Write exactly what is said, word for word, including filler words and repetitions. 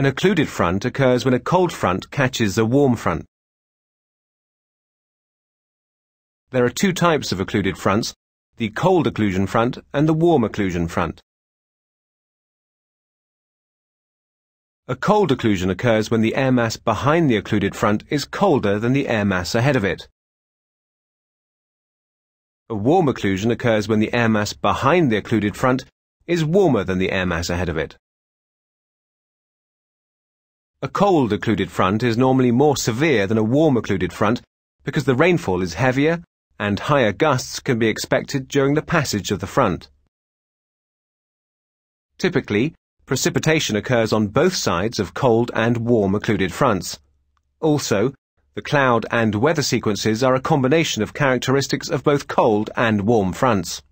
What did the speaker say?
An occluded front occurs when a cold front catches a warm front. There are two types of occluded fronts, the cold occlusion front and the warm occlusion front. A cold occlusion occurs when the air mass behind the occluded front is colder than the air mass ahead of it. A warm occlusion occurs when the air mass behind the occluded front is warmer than the air mass ahead of it. A cold occluded front is normally more severe than a warm occluded front because the rainfall is heavier and higher gusts can be expected during the passage of the front. Typically, precipitation occurs on both sides of cold and warm occluded fronts. Also, the cloud and weather sequences are a combination of characteristics of both cold and warm fronts.